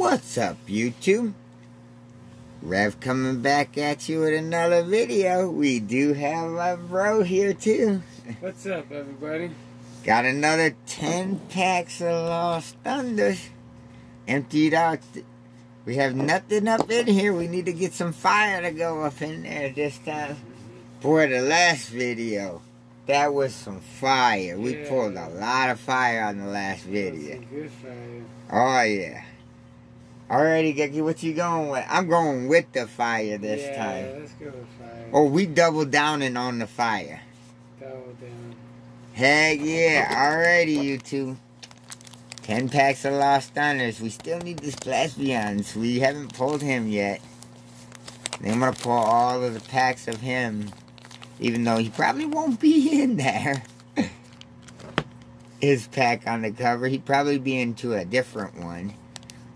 What's up, YouTube? Rev coming back at you with another video. We do have my bro here too. What's up, everybody? Got another 10 packs of Lost Thunders emptied out. We have nothing up in here. We need to get some fire to go up in there this time. For the last video, that was some fire. We pulled a lot of fire on the last video. Some good fire. Oh yeah. Alrighty, Gekki, what you going with? I'm going with the fire this time. Yeah, let's go with fire. Oh, we double downing on the fire. Double down. Heck yeah. Alrighty, YouTube. 10 packs of Lost Thunders. We still need this Blacephalon. We haven't pulled him yet. And I'm going to pull all of the packs of him. Even though he probably won't be in there. His pack on the cover. He'd probably be into a different one.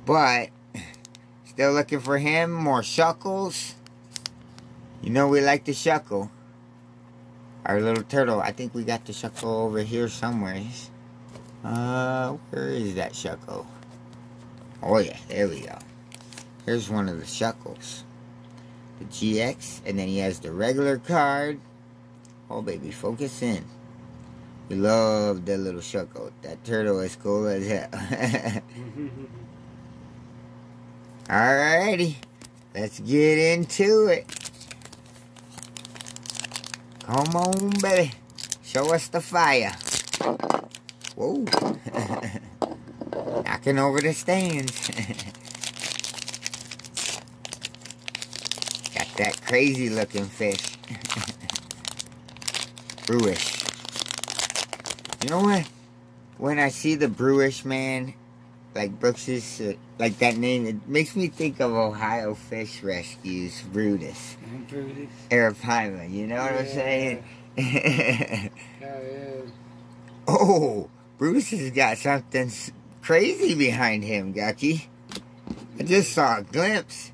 But... still looking for him. More Shuckles. You know we like the Shuckle. Our little turtle. I think we got the Shuckle over here somewhere. Where is that Shuckle? Oh yeah, there we go. Here's one of the Shuckles. The GX. And then he has the regular card. Oh baby, focus in. We love that little Shuckle. That turtle is cool as hell. Alrighty, let's get into it. Come on, baby. Show us the fire. Whoa. Knocking over the stands. Got that crazy looking fish. Bruxish. You know what? When I see the Bruxish, man, like Bruxish, like that name, it makes me think of Ohio Fish Rescues, Brutus. And Brutus. Arapaima, you know what I'm saying? Yeah. Oh, Brutus has got something crazy behind him, Gekki. I just saw a glimpse.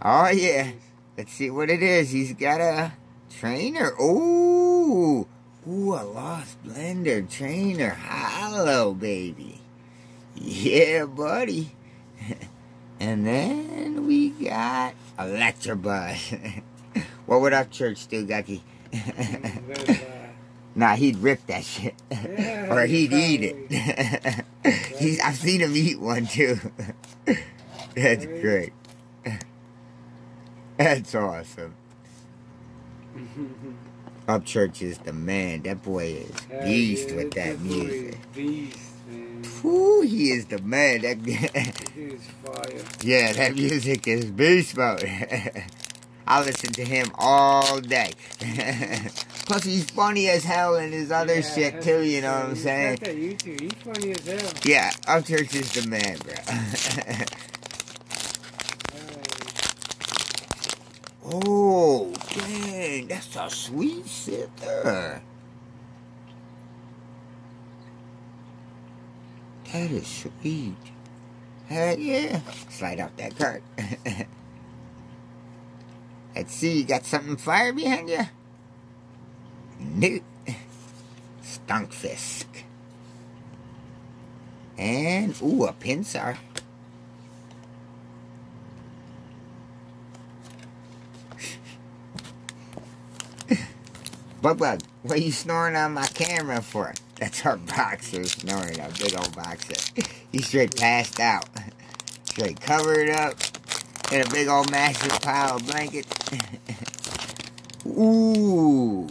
Oh, yeah. Let's see what it is. He's got a trainer. Ooh. Ooh, a Lost Blender trainer. Hollow, baby. Yeah, buddy. And then we got Electrobus. What would Upchurch do, Gekki? Nah, he'd rip that shit. Yeah, or he'd eat it. I've seen him eat one, too. That's great. That's awesome. Upchurch is the man. That boy is beast with that music. Beast. Ooh, he is the man. That is fire. Yeah, that music is beast mode. I listen to him all day. Plus, he's funny as hell in his other shit too. You know what I'm saying? Not that YouTube. He's funny as hell. Yeah, Upchurch is the man, bro. Oh, dang, that's a sweet shit there. That is sweet. Heck yeah. Slide out that card. Let's see, you got something fire behind you? New Stunkfisk. And, ooh, a Pinsir. Bug, what are you snoring on my camera for? That's our boxer snoring, our big old boxer. He straight passed out. Straight covered up in a big old massive pile of blankets. Ooh,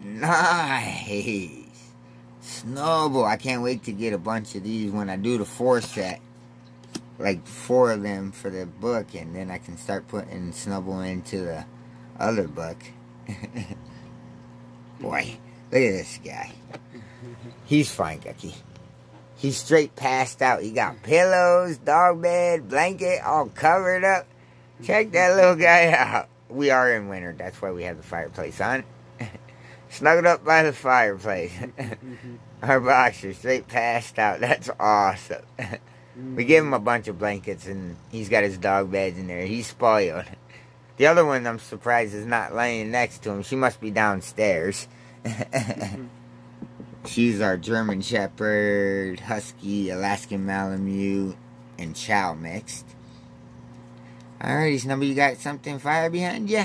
nice. Snubbull. I can't wait to get a bunch of these when I do the 4 set. Like 4 of them for the book, and then I can start putting Snubbull into the other book. Boy, look at this guy. He's fine, Gekki. He's straight passed out. He got pillows, dog bed, blanket, all covered up. Check that little guy out. We are in winter. That's why we have the fireplace on. Snuggled up by the fireplace. Our boxer straight passed out. That's awesome. We gave him a bunch of blankets, and he's got his dog beds in there. He's spoiled. The other one, I'm surprised, is not laying next to him. She must be downstairs. She's our German Shepherd, Husky, Alaskan Malamute, and Chow mixed. Alrighty, Snubbull, you got something fire behind you?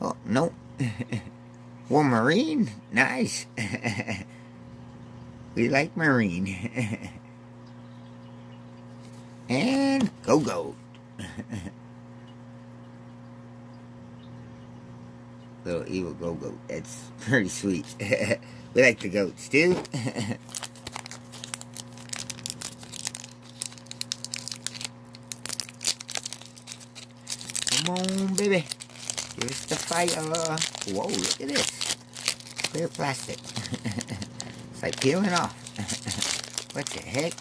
Oh, nope. Wolverine? Nice. We like marine. And go. Little evil go. That's pretty sweet. We like the goats too. Come on, baby. Give us the fire. Whoa, look at this. Clear plastic. It's like peeling off. What the heck?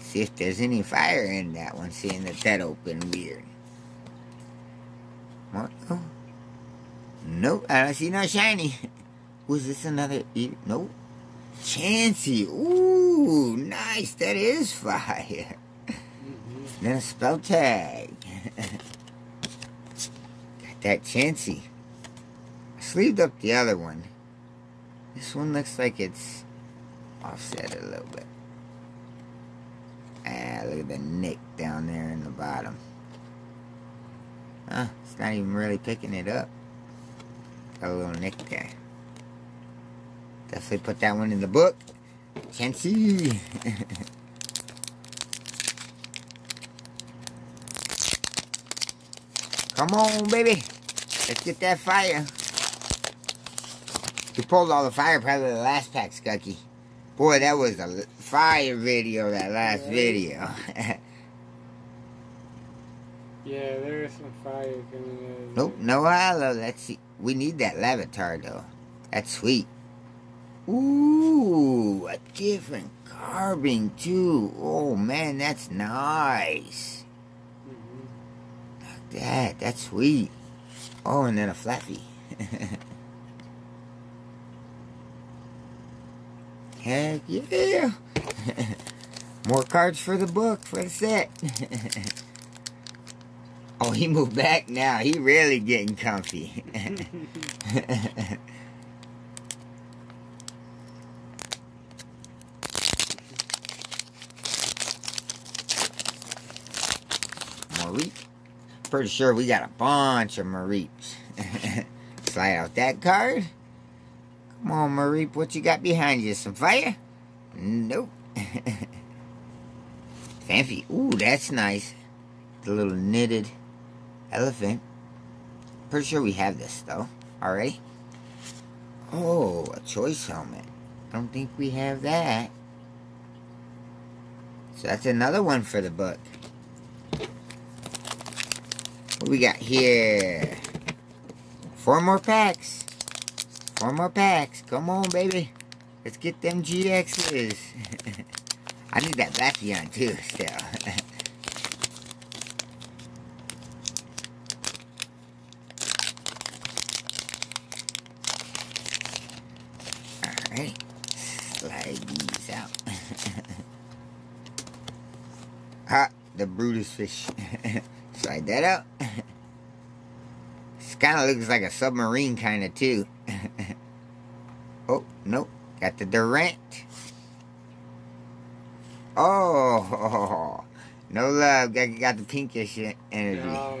See if there's any fire in that one, seeing that opened weird. Marco? Nope, I don't see no shiny. Was this another? Nope. Chansey. Ooh, nice. That is fire. Then a spell tag. Got that Chansey. I sleeved up the other one. This one looks like it's offset a little bit. Ah, look at the nick down there in the bottom. Huh, it's not even really picking it up. Got a little nick there. Definitely put that one in the book. Chansey. Come on, baby. Let's get that fire. You pulled all the fire probably the last pack, Scucky. Boy, that was a fire video, that last video. Yeah, there is some fire coming out. Nope, no halo. Let's see. We need that Lavatar, though. That's sweet. Ooh, a different Carbink, too. Oh, man, that's nice. Look at that. That's sweet. Oh, and then a Flaaffy. Heck yeah. More cards for the book, for the set. Oh, he moved back now. He really getting comfy. Mareep. Pretty sure we got a bunch of Mareeps. Slide out that card. Come on, Mareep, what you got behind you? Some fire? Nope. Fancy. Ooh, that's nice. The little knitted elephant. Pretty sure we have this, though, already. Oh, a choice helmet. I don't think we have that. So that's another one for the book. What we got here? Four more packs. Four more packs. Come on, baby. Let's get them GXs. I need that Blacephalon, too, still. Alright, slide these out. Ah, the Brutus fish. Slide that out. This kind of looks like a submarine kind of too. Oh, nope. Got the Durant. Oh, no love. Got the pinkish energy. No.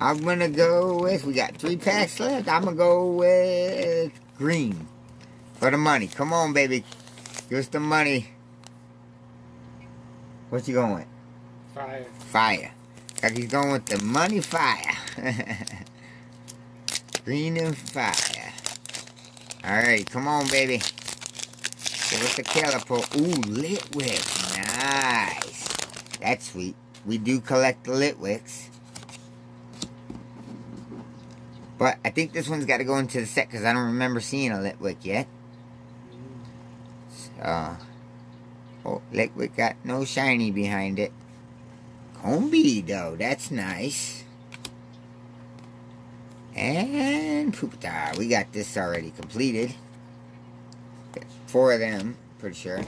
I'm gonna go with, we got 3 packs left, I'm gonna go with green for the money. Come on, baby, give us the money. What you going with? Fire. Fire. Like he's going with the money fire. Green and fire. Alright, come on, baby. Give us the calipo. Ooh, Litwick. Nice. That's sweet. We do collect the Litwicks. But I think this one's got to go into the set because I don't remember seeing a Litwick yet. So, oh, Litwick got no shiny behind it. Combee, though, that's nice. And Poopta, we got this already completed. 4 of them, pretty sure.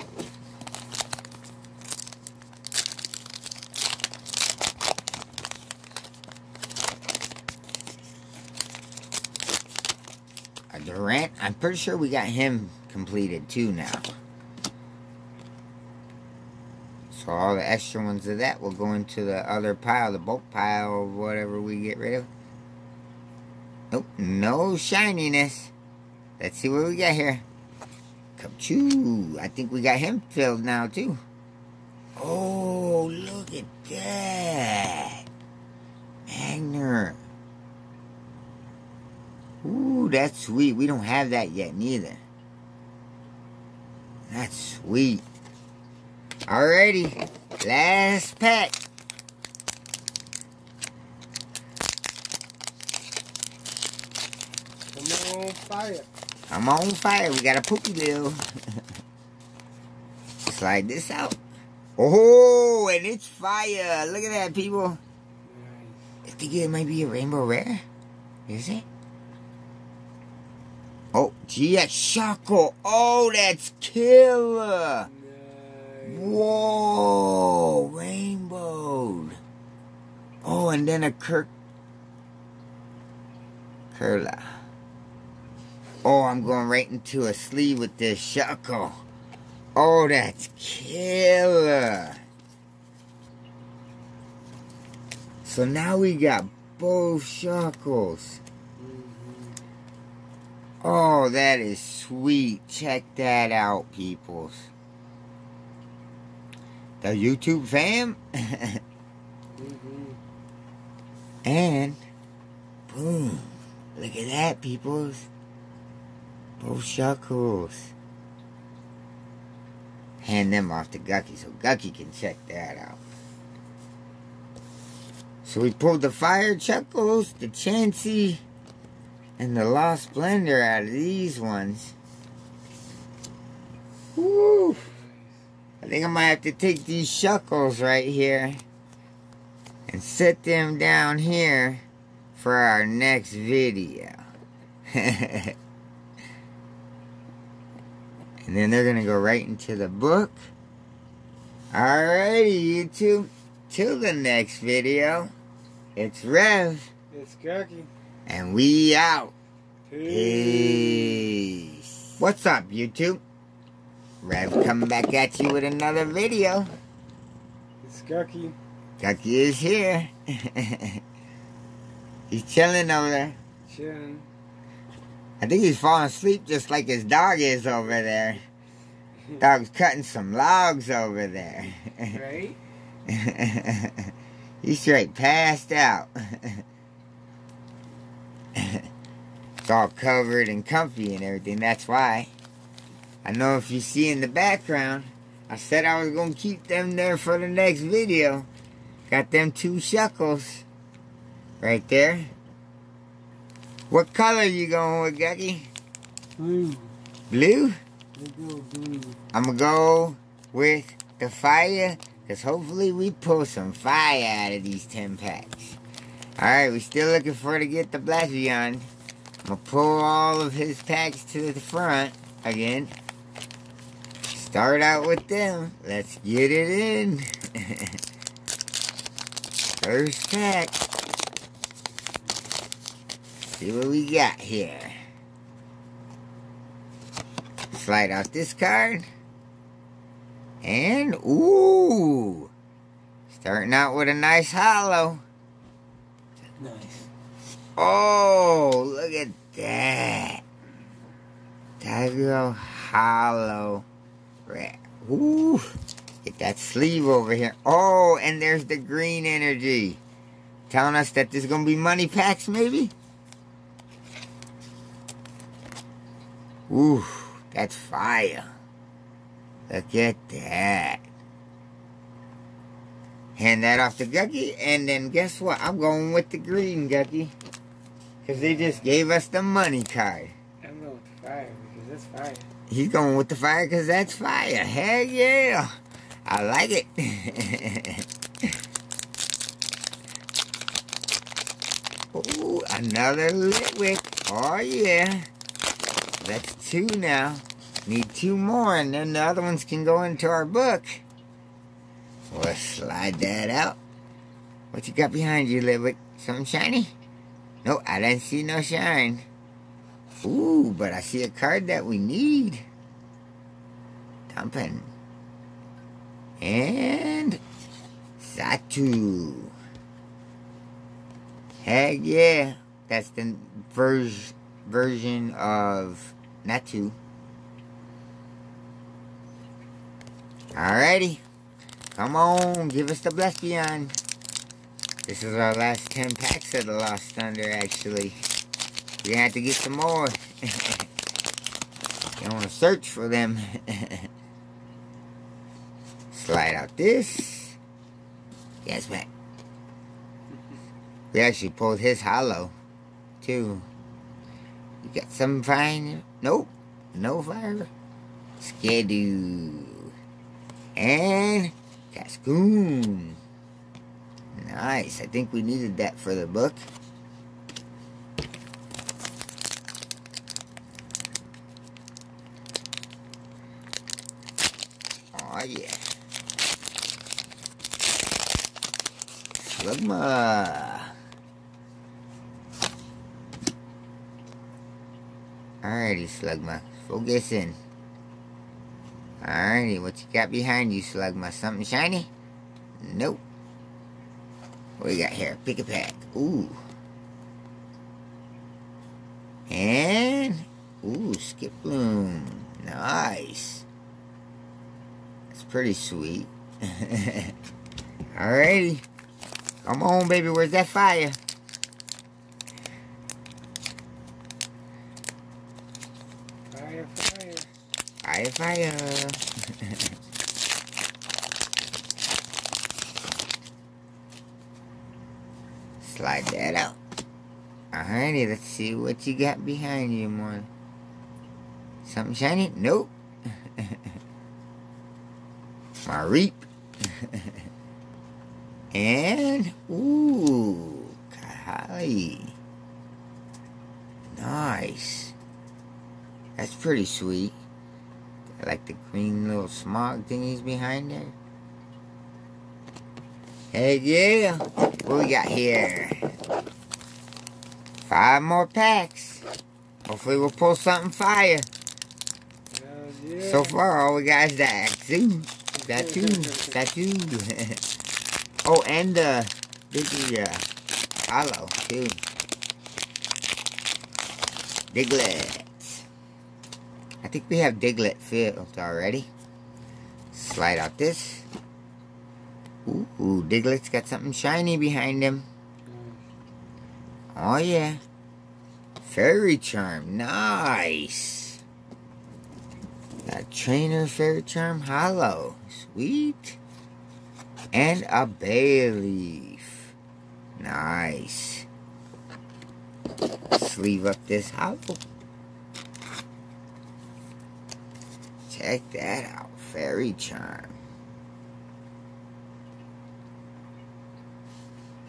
I'm pretty sure we got him completed too now. So all the extra ones of that will go into the other pile, the bulk pile, whatever we get rid of. Nope, no shininess. Let's see what we got here. Kapchoo. I think we got him filled now too. Oh, look at that. Magner. Ooh, that's sweet. We don't have that yet, neither. That's sweet. Alrighty. Last pack. I'm on fire. I'm on fire. We got a Pookie Bill. Slide this out. Oh, and it's fire. Look at that, people. I think it might be a Rainbow Rare. Is it? Oh, GX Shuckle. Oh, that's killer. Nice. Whoa, rainbowed. Oh, and then a Kirlia. Oh, I'm going right into a sleeve with this Shuckle. Oh, that's killer. So now we got both Shuckles. Oh, that is sweet. Check that out, peoples. The YouTube fam. And, boom. Look at that, peoples. Both Shuckles. Hand them off to Gucky so Gucky can check that out. So we pulled the Fire Shuckles, the Chansey, and the Lost Blender out of these ones. Woo! I think I might have to take these Shuckles right here and set them down here for our next video. And then they're going to go right into the book. Alrighty, YouTube. Till the next video. It's Rev. It's Gucky. And we out. Peace. What's up, YouTube? Rev coming back at you with another video. It's Gucky. Gucky is here. He's chilling over there. Chilling. I think he's falling asleep just like his dog is over there. Dog's cutting some logs over there. Right? He's straight passed out. It's all covered and comfy and everything. That's why. I know if you see in the background, I said I was going to keep them there for the next video. Got them two Shuckles right there. What color are you going with, Gucky? Blue. Blue? Go blue. I'm going to go with the fire, because hopefully we pull some fire out of these 10 packs. Alright, we're still looking for to get the Blacephalon. I'm going to pull all of his packs to the front again. Start out with them. Let's get it in. First pack. See what we got here. Slide out this card. And, ooh. Starting out with a nice hollow. Nice. Oh, look at that. Tiger Hollow Rat. Ooh. Get that sleeve over here. Oh, and there's the green energy. Telling us that there's going to be money packs, maybe? Ooh, that's fire. Look at that. Hand that off to Gucky, and then guess what? I'm going with the green, Gucky. Because they just gave us the money card. I'm going with the fire, because that's fire. He's going with the fire, because that's fire. Hell yeah. I like it. Ooh, another Litwick. Oh, yeah. That's two now. Need two more, and then the other ones can go into our book. Let's slide that out. What you got behind you, Litwick? Something shiny? Nope, I didn't see no shine. Ooh, but I see a card that we need. Dumpin. And Satu. Heck yeah. That's the version of Natu. Alrighty. Come on, give us the Blacephalon. This is our last 10 packs of the Lost Thunder, actually. We're gonna have to get some more. You wanna search for them. Slide out this. Yes, man. We actually pulled his hollow, too. You got some fire? Nope. No fire. Skiddo. And Cascoon. Nice. I think we needed that for the book. Oh yeah. Slugma. Alrighty, Slugma. Focus in. Alrighty, what you got behind you, Slugma? Something shiny? Nope. What do you got here? Pick a pack. Ooh. And... ooh, Skip Bloom. Nice. That's pretty sweet. Alrighty. Come on, baby. Where's that fire? Fire, fire. Fire, fire. Slide that out. Alrighty, let's see what you got behind you, Mon. Something shiny? Nope. Mareep. And, ooh, Kahali. Nice. That's pretty sweet. I like the green little smog thingies behind there. Heck yeah! What we got here? 5 more packs. Hopefully we'll pull something fire. Yeah. So far, all we got is that Statue. Oh, and the hollow too. Diglett. I think we have Diglett filled already. Slide out this. Ooh, Diglett's got something shiny behind him. Oh yeah. Fairy Charm, nice. That Trainer Fairy Charm hollow, sweet. And a Bayleef, nice. Sleeve up this hollow. Check that out, Fairy Charm.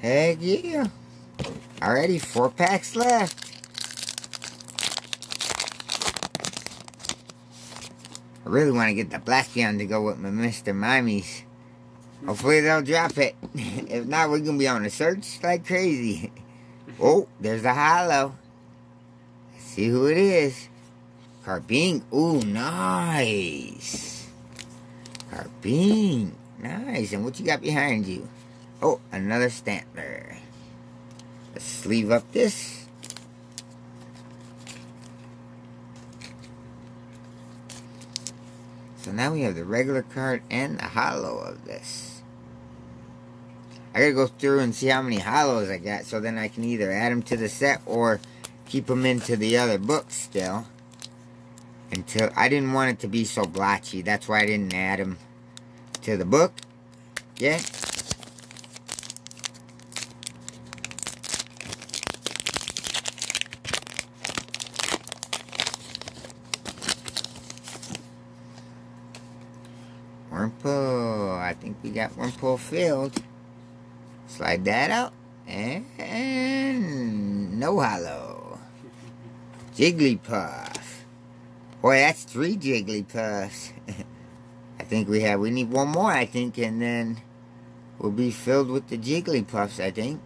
Heck yeah. Alrighty, 4 packs left. I really want to get the Blacephalon to go with my Mr. Mimies. Hopefully they'll drop it. If not, we're going to be on a search like crazy. Oh, there's a hollow. Let's see who it is. Carbink, ooh, nice. Carbink, nice. And what you got behind you? Oh, another Stantler. Let's sleeve up this. So now we have the regular card and the hollow of this. I gotta go through and see how many hollows I got, so then I can either add them to the set or keep them into the other book still. Until I didn't want it to be so blotchy. That's why I didn't add them to the book. Yeah. Wurmple. I think we got Wurmple filled. Slide that out. And no hollow. Jigglypuff. Boy, that's 3 Jigglypuffs. I think we need one more, I think, and then we'll be filled with the Jigglypuffs, I think.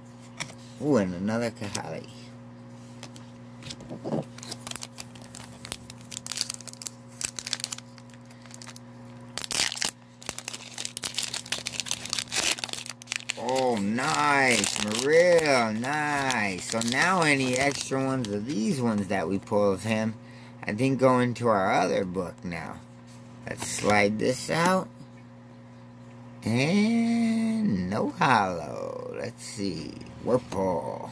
Ooh, and another Kahali. Nice, Mareep, nice. So now any extra ones of these ones that we pull of him, I think go into our other book now. Let's slide this out. And no hollow. Let's see. Wurmple.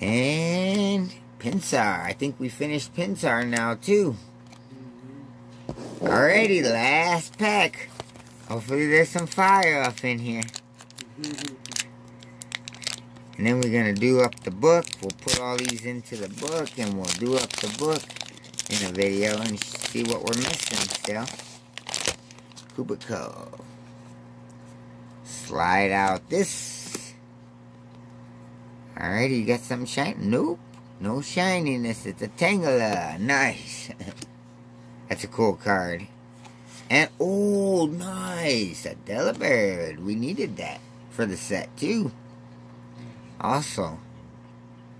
And Pinsir. I think we finished Pinsir now too. Alrighty, last pack. Hopefully there's some fire up in here. And then we're going to do up the book. We'll put all these into the book and we'll do up the book in a video and see what we're missing still. Kubico. Slide out this. Alrighty, you got something shiny? Nope. No shininess. It's a Tangela. Nice. That's a cool card. And, oh, nice, a Delibird. We needed that for the set, too. Also,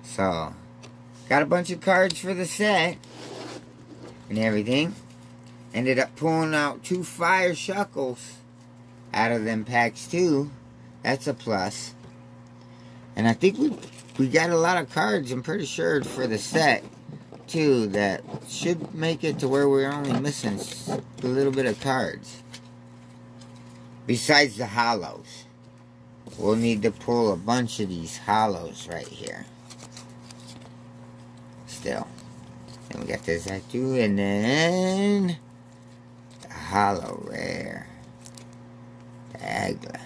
so, got a bunch of cards for the set and everything. Ended up pulling out 2 Fire Shuckles out of them packs, too. That's a plus. And I think we got a lot of cards, I'm pretty sure, for the set, too, that should make it to where we're only missing a little bit of cards. Besides the hollows. We'll need to pull a bunch of these hollows right here. Still. And we got this out too, and then the hollow rare. The Agla.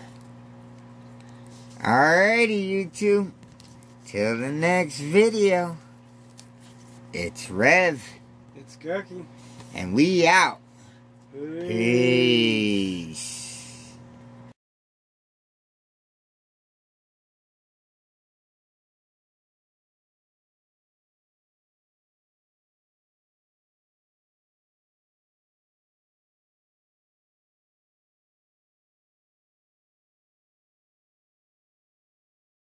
Alrighty, YouTube. Till the next video. It's Rev. It's Gurky. And we out. Peace. Peace.